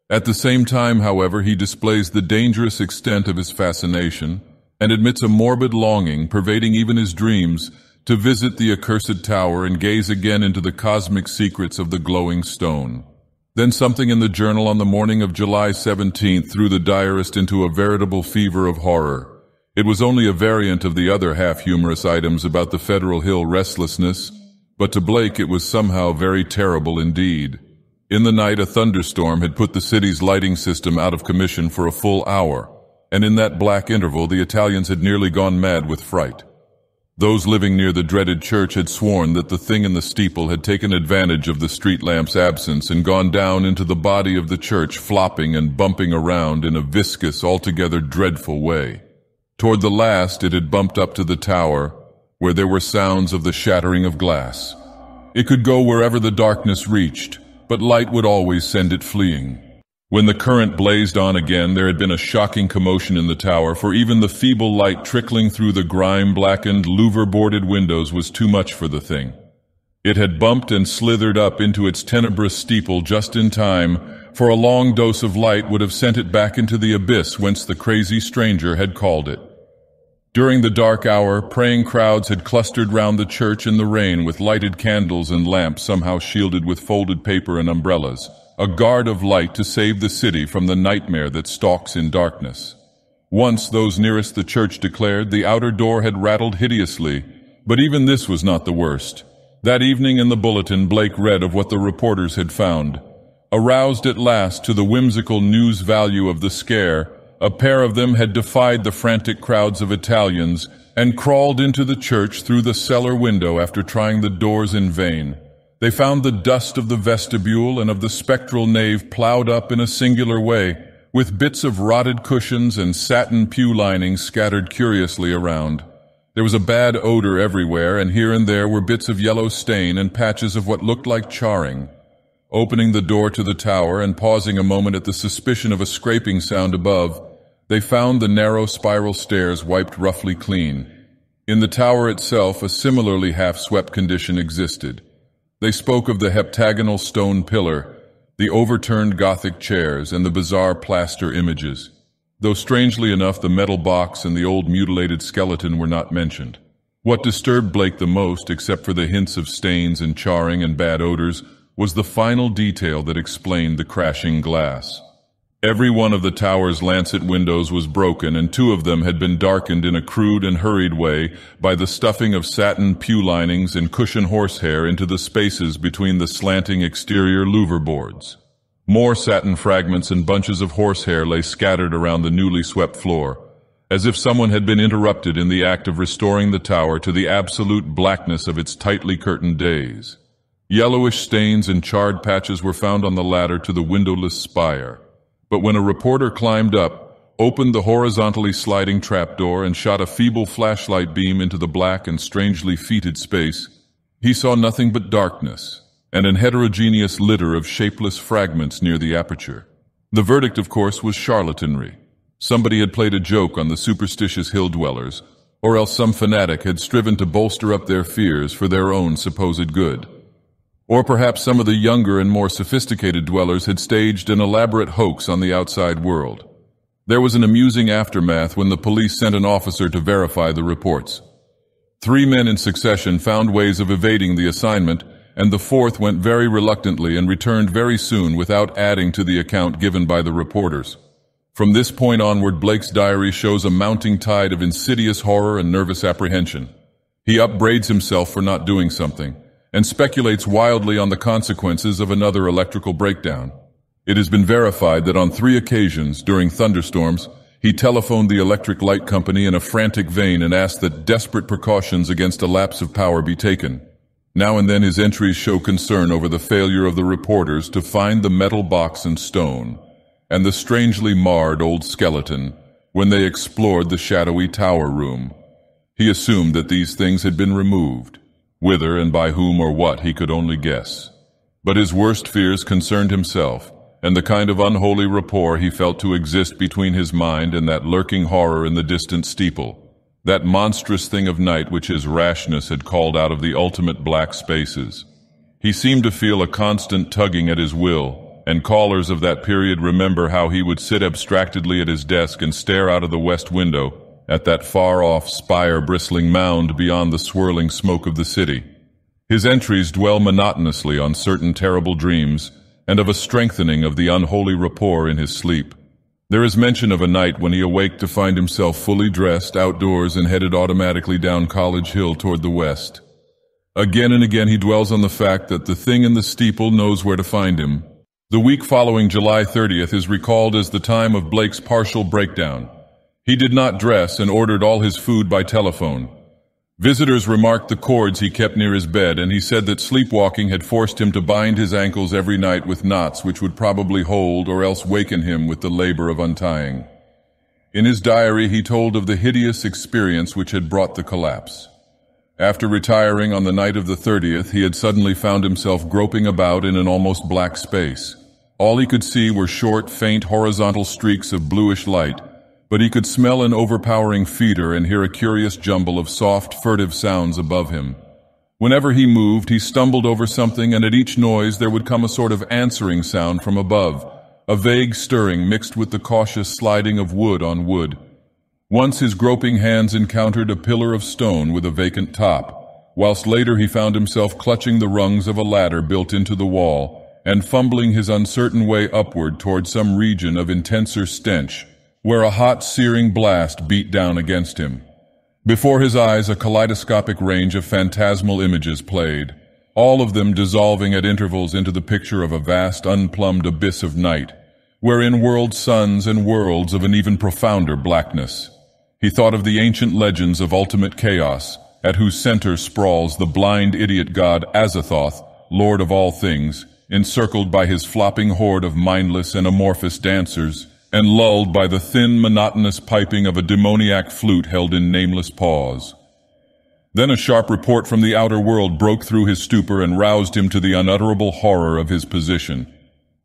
At the same time, however, he displays the dangerous extent of his fascination, and admits a morbid longing, pervading even his dreams, to visit the accursed tower and gaze again into the cosmic secrets of the glowing stone. Then something in the journal on the morning of July seventeenth threw the diarist into a veritable fever of horror. It was only a variant of the other half-humorous items about the Federal Hill restlessness, but to Blake it was somehow very terrible indeed. In the night, a thunderstorm had put the city's lighting system out of commission for a full hour, and in that black interval the Italians had nearly gone mad with fright. Those living near the dreaded church had sworn that the thing in the steeple had taken advantage of the street lamp's absence and gone down into the body of the church, flopping and bumping around in a viscous, altogether dreadful way. Toward the last it had bumped up to the tower, where there were sounds of the shattering of glass. It could go wherever the darkness reached, but light would always send it fleeing. When the current blazed on again, there had been a shocking commotion in the tower, for even the feeble light trickling through the grime-blackened, louver-boarded windows was too much for the thing. It had bumped and slithered up into its tenebrous steeple just in time, for a long dose of light would have sent it back into the abyss whence the crazy stranger had called it. During the dark hour, praying crowds had clustered round the church in the rain with lighted candles and lamps somehow shielded with folded paper and umbrellas, a guard of light to save the city from the nightmare that stalks in darkness. Once those nearest the church declared the outer door had rattled hideously, but even this was not the worst. That evening in the bulletin, Blake read of what the reporters had found. Aroused at last to the whimsical news value of the scare, a pair of them had defied the frantic crowds of Italians and crawled into the church through the cellar window after trying the doors in vain. They found the dust of the vestibule and of the spectral nave plowed up in a singular way, with bits of rotted cushions and satin pew linings scattered curiously around. There was a bad odor everywhere, and here and there were bits of yellow stain and patches of what looked like charring. Opening the door to the tower and pausing a moment at the suspicion of a scraping sound above, they found the narrow spiral stairs wiped roughly clean. In the tower itself, a similarly half-swept condition existed. They spoke of the heptagonal stone pillar, the overturned Gothic chairs, and the bizarre plaster images, though strangely enough the metal box and the old mutilated skeleton were not mentioned. What disturbed Blake the most, except for the hints of stains and charring and bad odors, was the final detail that explained the crashing glass. Every one of the tower's lancet windows was broken, and two of them had been darkened in a crude and hurried way by the stuffing of satin pew linings and cushion horsehair into the spaces between the slanting exterior louver boards. More satin fragments and bunches of horsehair lay scattered around the newly swept floor, as if someone had been interrupted in the act of restoring the tower to the absolute blackness of its tightly curtained days. Yellowish stains and charred patches were found on the ladder to the windowless spire, but when a reporter climbed up, opened the horizontally sliding trapdoor, and shot a feeble flashlight beam into the black and strangely fetid space, he saw nothing but darkness and an heterogeneous litter of shapeless fragments near the aperture. The verdict, of course, was charlatanry. Somebody had played a joke on the superstitious hill-dwellers, or else some fanatic had striven to bolster up their fears for their own supposed good. Or perhaps some of the younger and more sophisticated dwellers had staged an elaborate hoax on the outside world. There was an amusing aftermath when the police sent an officer to verify the reports. Three men in succession found ways of evading the assignment, and the fourth went very reluctantly and returned very soon without adding to the account given by the reporters. From this point onward, Blake's diary shows a mounting tide of insidious horror and nervous apprehension. He upbraids himself for not doing something, and speculates wildly on the consequences of another electrical breakdown. It has been verified that on three occasions during thunderstorms, he telephoned the electric light company in a frantic vein and asked that desperate precautions against a lapse of power be taken. Now and then his entries show concern over the failure of the reporters to find the metal box and stone, and the strangely marred old skeleton, when they explored the shadowy tower room. He assumed that these things had been removed, whither and by whom or what he could only guess. But his worst fears concerned himself, and the kind of unholy rapport he felt to exist between his mind and that lurking horror in the distant steeple, that monstrous thing of night which his rashness had called out of the ultimate black spaces. He seemed to feel a constant tugging at his will, and callers of that period remember how he would sit abstractedly at his desk and stare out of the west window at that far-off spire-bristling mound beyond the swirling smoke of the city. His entries dwell monotonously on certain terrible dreams and of a strengthening of the unholy rapport in his sleep. There is mention of a night when he awaked to find himself fully dressed outdoors and headed automatically down College Hill toward the west. Again and again he dwells on the fact that the thing in the steeple knows where to find him. The week following July thirtieth is recalled as the time of Blake's partial breakdown. He did not dress and ordered all his food by telephone. Visitors remarked the cords he kept near his bed, and he said that sleepwalking had forced him to bind his ankles every night with knots which would probably hold or else waken him with the labor of untying. In his diary he told of the hideous experience which had brought the collapse. After retiring on the night of the thirtieth, he had suddenly found himself groping about in an almost black space. All he could see were short, faint, horizontal streaks of bluish light, but he could smell an overpowering feeder and hear a curious jumble of soft, furtive sounds above him. Whenever he moved, he stumbled over something, and at each noise there would come a sort of answering sound from above, a vague stirring mixed with the cautious sliding of wood on wood. Once his groping hands encountered a pillar of stone with a vacant top, whilst later he found himself clutching the rungs of a ladder built into the wall and fumbling his uncertain way upward toward some region of intenser stench, where a hot, searing blast beat down against him. Before his eyes a kaleidoscopic range of phantasmal images played, all of them dissolving at intervals into the picture of a vast, unplumbed abyss of night, wherein whirled suns and worlds of an even profounder blackness. He thought of the ancient legends of ultimate chaos, at whose center sprawls the blind idiot god Azathoth, lord of all things, encircled by his flopping horde of mindless and amorphous dancers, and lulled by the thin, monotonous piping of a demoniac flute held in nameless paws. Then a sharp report from the outer world broke through his stupor and roused him to the unutterable horror of his position.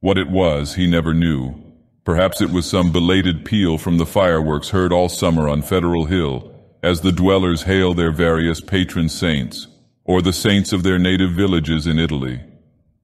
What it was, he never knew. Perhaps it was some belated peal from the fireworks heard all summer on Federal Hill, as the dwellers hail their various patron saints, or the saints of their native villages in Italy.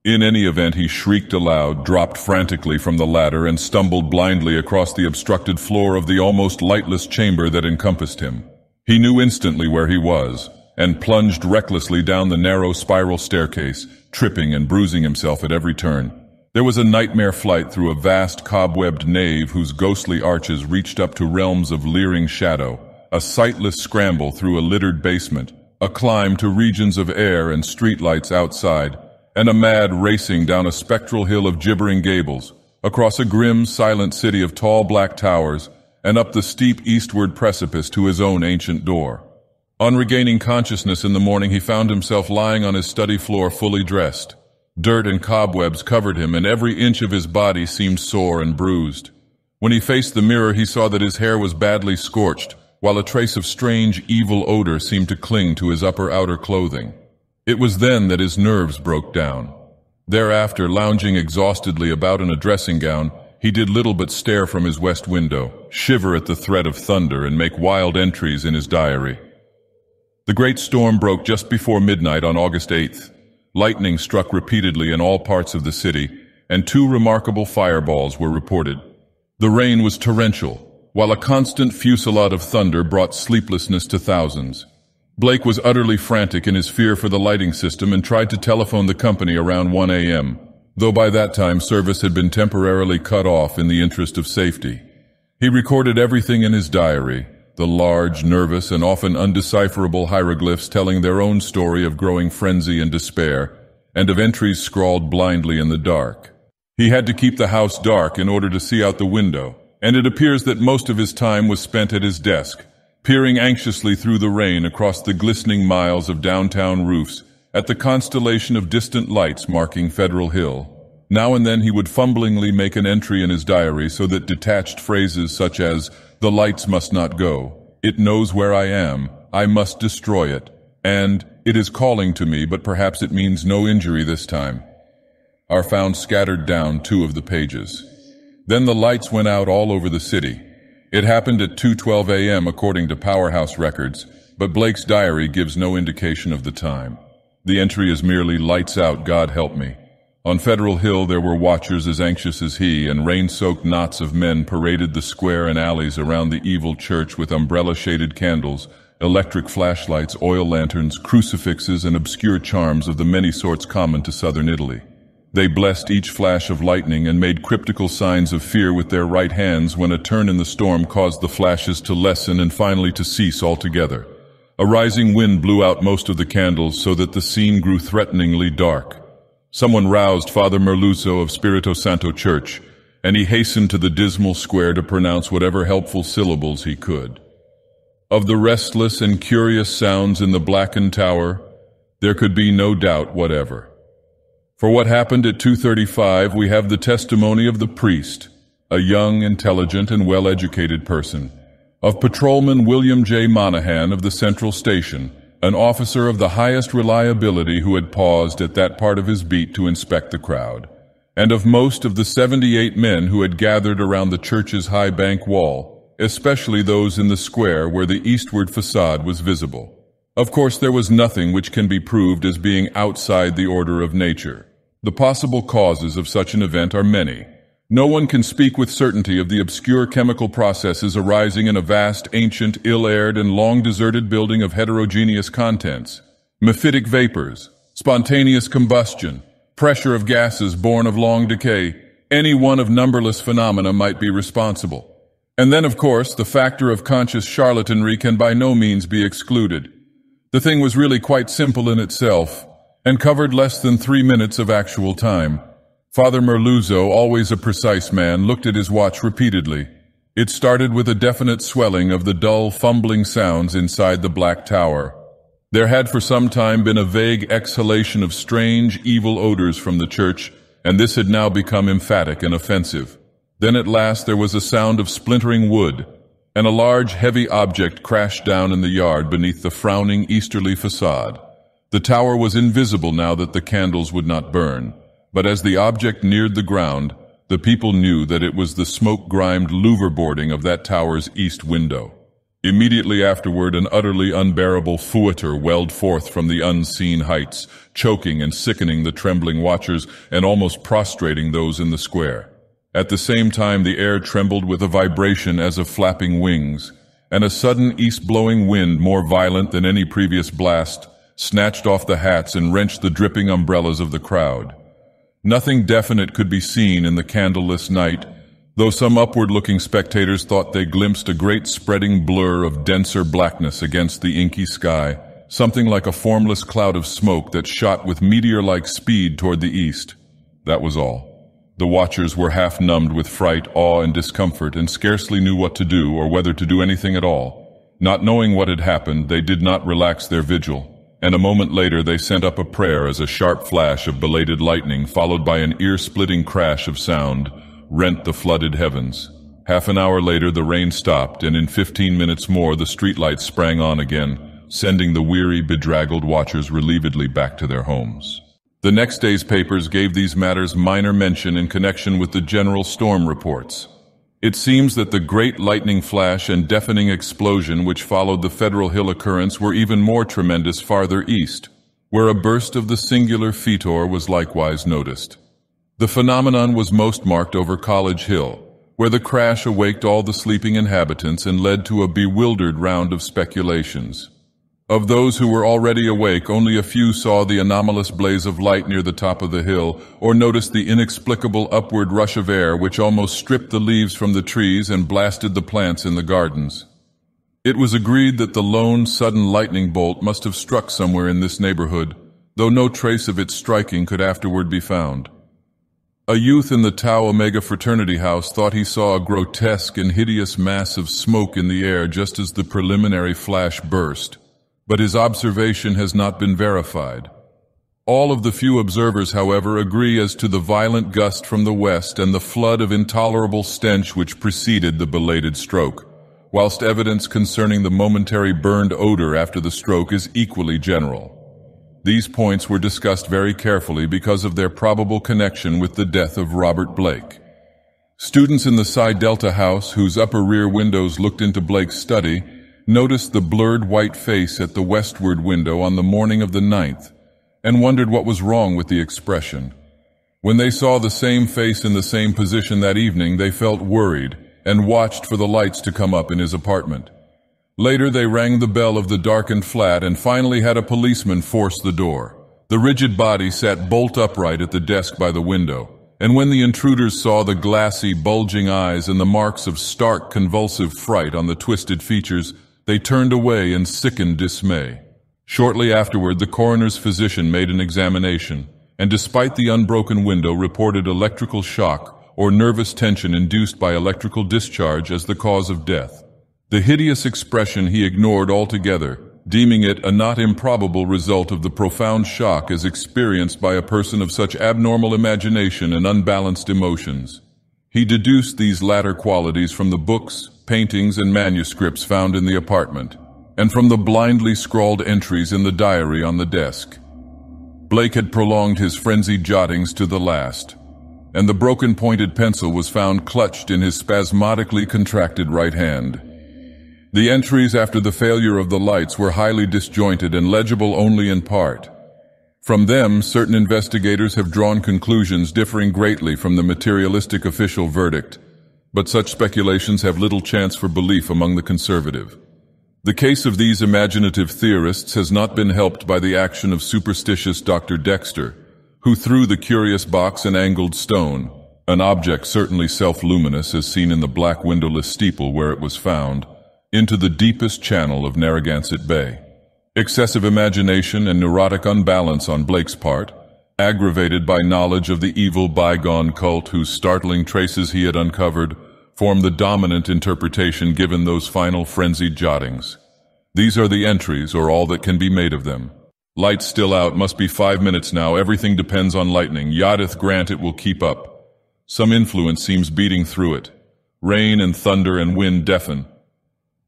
In any event, he shrieked aloud, dropped frantically from the ladder, and stumbled blindly across the obstructed floor of the almost lightless chamber that encompassed him. He knew instantly where he was, and plunged recklessly down the narrow spiral staircase, tripping and bruising himself at every turn. There was a nightmare flight through a vast cobwebbed nave whose ghostly arches reached up to realms of leering shadow, a sightless scramble through a littered basement, a climb to regions of air and streetlights outside, and a mad racing down a spectral hill of gibbering gables, across a grim, silent city of tall black towers, and up the steep eastward precipice to his own ancient door. On regaining consciousness in the morning, he found himself lying on his study floor fully dressed. Dirt and cobwebs covered him, and every inch of his body seemed sore and bruised. When he faced the mirror, he saw that his hair was badly scorched, while a trace of strange, evil odor seemed to cling to his upper outer clothing. It was then that his nerves broke down. Thereafter, lounging exhaustedly about in a dressing gown, he did little but stare from his west window, shiver at the threat of thunder, and make wild entries in his diary. The great storm broke just before midnight on August eighth. Lightning struck repeatedly in all parts of the city, and two remarkable fireballs were reported. The rain was torrential, while a constant fusillade of thunder brought sleeplessness to thousands. Blake was utterly frantic in his fear for the lighting system and tried to telephone the company around one A M, though by that time service had been temporarily cut off in the interest of safety. He recorded everything in his diary, the large, nervous, and often undecipherable hieroglyphs telling their own story of growing frenzy and despair, and of entries scrawled blindly in the dark. He had to keep the house dark in order to see out the window, and it appears that most of his time was spent at his desk, peering anxiously through the rain across the glistening miles of downtown roofs at the constellation of distant lights marking Federal Hill. Now and then he would fumblingly make an entry in his diary so that detached phrases such as, "The lights must not go," "It knows where I am," "I must destroy it," and "It is calling to me, but perhaps it means no injury this time," are found scattered down two of the pages. Then the lights went out all over the city. It happened at two twelve A M according to Powerhouse records, but Blake's diary gives no indication of the time. The entry is merely "Lights out, God help me." On Federal Hill there were watchers as anxious as he, and rain-soaked knots of men paraded the square and alleys around the evil church with umbrella-shaded candles, electric flashlights, oil lanterns, crucifixes, and obscure charms of the many sorts common to southern Italy. They blessed each flash of lightning and made cryptical signs of fear with their right hands when a turn in the storm caused the flashes to lessen and finally to cease altogether. A rising wind blew out most of the candles so that the scene grew threateningly dark. Someone roused Father Merluzzo of Spirito Santo Church, and he hastened to the dismal square to pronounce whatever helpful syllables he could. Of the restless and curious sounds in the blackened tower, there could be no doubt whatever. For what happened at two thirty-five, we have the testimony of the priest, a young, intelligent, and well-educated person, of Patrolman William J. Monahan of the Central Station, an officer of the highest reliability who had paused at that part of his beat to inspect the crowd, and of most of the seventy-eight men who had gathered around the church's high bank wall, especially those in the square where the eastward facade was visible. Of course, there was nothing which can be proved as being outside the order of nature. The possible causes of such an event are many. No one can speak with certainty of the obscure chemical processes arising in a vast, ancient, ill-aired, and long-deserted building of heterogeneous contents, mephitic vapors, spontaneous combustion, pressure of gases born of long decay. Any one of numberless phenomena might be responsible. And then, of course, the factor of conscious charlatanry can by no means be excluded. The thing was really quite simple in itself, and covered less than three minutes of actual time. Father Merluzzo, always a precise man, looked at his watch repeatedly. It started with a definite swelling of the dull, fumbling sounds inside the black tower. There had for some time been a vague exhalation of strange, evil odors from the church, and this had now become emphatic and offensive. Then at last there was a sound of splintering wood, and a large, heavy object crashed down in the yard beneath the frowning easterly facade. The tower was invisible now that the candles would not burn, but as the object neared the ground, the people knew that it was the smoke-grimed louverboarding of that tower's east window. Immediately afterward, an utterly unbearable fouetter welled forth from the unseen heights, choking and sickening the trembling watchers and almost prostrating those in the square. At the same time, the air trembled with a vibration as of flapping wings, and a sudden east-blowing wind, more violent than any previous blast, snatched off the hats and wrenched the dripping umbrellas of the crowd. Nothing definite could be seen in the candleless night, though some upward-looking spectators thought they glimpsed a great spreading blur of denser blackness against the inky sky, something like a formless cloud of smoke that shot with meteor-like speed toward the east. That was all. The watchers were half-numbed with fright, awe, and discomfort, and scarcely knew what to do or whether to do anything at all. Not knowing what had happened, they did not relax their vigil, and a moment later they sent up a prayer as a sharp flash of belated lightning, followed by an ear-splitting crash of sound, rent the flooded heavens. Half an hour later the rain stopped, and in fifteen minutes more the streetlights sprang on again, sending the weary, bedraggled watchers relievedly back to their homes. The next day's papers gave these matters minor mention in connection with the general storm reports. It seems that the great lightning flash and deafening explosion which followed the Federal Hill occurrence were even more tremendous farther east, where a burst of the singular fetor was likewise noticed. The phenomenon was most marked over College Hill, where the crash awaked all the sleeping inhabitants and led to a bewildered round of speculations. Of those who were already awake, only a few saw the anomalous blaze of light near the top of the hill, or noticed the inexplicable upward rush of air which almost stripped the leaves from the trees and blasted the plants in the gardens. It was agreed that the lone, sudden lightning bolt must have struck somewhere in this neighborhood, though no trace of its striking could afterward be found. A youth in the Tau Omega fraternity house thought he saw a grotesque and hideous mass of smoke in the air just as the preliminary flash burst, but his observation has not been verified. All of the few observers, however, agree as to the violent gust from the west and the flood of intolerable stench which preceded the belated stroke, whilst evidence concerning the momentary burned odor after the stroke is equally general. These points were discussed very carefully because of their probable connection with the death of Robert Blake. Students in the Psi Delta house, whose upper rear windows looked into Blake's study, noticed the blurred white face at the westward window on the morning of the ninth, and wondered what was wrong with the expression. When they saw the same face in the same position that evening, they felt worried and watched for the lights to come up in his apartment. Later they rang the bell of the darkened flat and finally had a policeman force the door. The rigid body sat bolt upright at the desk by the window, and when the intruders saw the glassy, bulging eyes and the marks of stark, convulsive fright on the twisted features, they turned away in sickened dismay. Shortly afterward, the coroner's physician made an examination, and despite the unbroken window, reported electrical shock or nervous tension induced by electrical discharge as the cause of death. The hideous expression he ignored altogether, deeming it a not improbable result of the profound shock as experienced by a person of such abnormal imagination and unbalanced emotions. He deduced these latter qualities from the books, paintings, and manuscripts found in the apartment. and from the blindly scrawled entries in the diary on the desk. Blake had prolonged his frenzied jottings to the last, and the broken pointed pencil was found clutched in his spasmodically contracted right hand. The entries after the failure of the lights were highly disjointed and legible only in part. From them, certain investigators have drawn conclusions differing greatly from the materialistic official verdict, but such speculations have little chance for belief among the conservative. The case of these imaginative theorists has not been helped by the action of superstitious Doctor Dexter, who threw the curious box and angled stone, an object certainly self-luminous as seen in the black windowless steeple where it was found, into the deepest channel of Narragansett Bay. Excessive imagination and neurotic unbalance on Blake's part, aggravated by knowledge of the evil bygone cult whose startling traces he had uncovered, form the dominant interpretation given those final frenzied jottings. These are the entries, or all that can be made of them. Lights still out, must be five minutes now, everything depends on lightning, Yadith grant it will keep up. Some influence seems beating through it. Rain and thunder and wind deafen.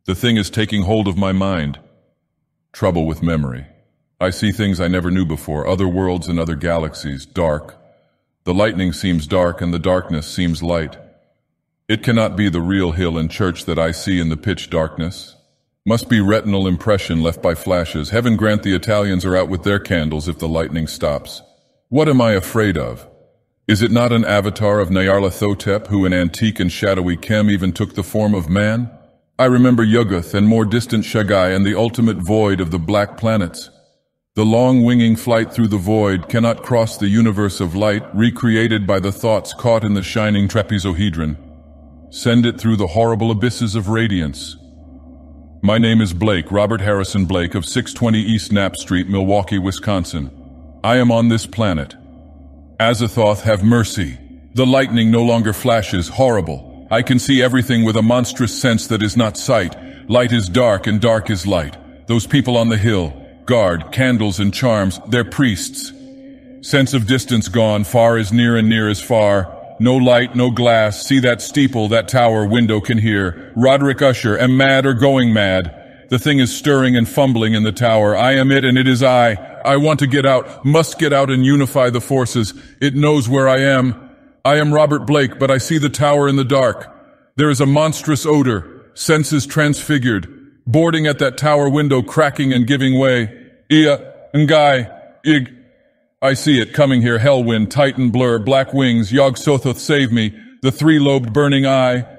The thing is taking hold of my mind. Trouble with memory. I see things I never knew before, other worlds and other galaxies, dark. The lightning seems dark and the darkness seems light. It cannot be the real hill and church that I see in the pitch darkness. Must be retinal impression left by flashes. Heaven grant the Italians are out with their candles if the lightning stops. What am I afraid of? Is it not an avatar of Nyarlathotep, who in antique and shadowy Kem even took the form of man? I remember Yuggoth and more distant Shagai and the ultimate void of the black planets. The long winging flight through the void cannot cross the universe of light recreated by the thoughts caught in the shining trapezohedron. Send it through the horrible abysses of radiance. My name is Blake, Robert Harrison Blake of six twenty East Knapp Street, Milwaukee, Wisconsin. I am on this planet. Azathoth, have mercy. The lightning no longer flashes, horrible. I can see everything with a monstrous sense that is not sight. Light is dark and dark is light. Those people on the hill, guard, candles and charms, they're priests. Sense of distance gone, far is near and near is far. No light, no glass, see that steeple, that tower, window can hear. Roderick Usher, am mad or going mad? The thing is stirring and fumbling in the tower. I am it and it is I. I want to get out, must get out and unify the forces. It knows where I am. I am Robert Blake, but I see the tower in the dark. There is a monstrous odor, senses transfigured, boarding at that tower window, cracking and giving way. Ia, Ngai, Ig. I see it coming here, Hellwind, Titan, Blur, Black Wings, Yog-Sothoth, save me, the three-lobed burning eye,